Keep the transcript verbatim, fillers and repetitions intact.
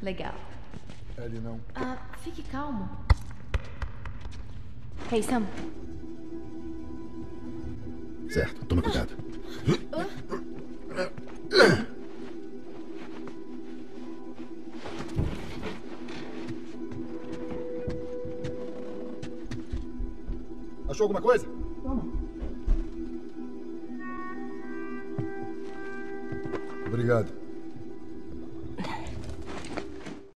Legal. Ele não. Ah, fique calmo. Hey, Sam. Certo, toma cuidado. Achou alguma coisa? Toma. Obrigado.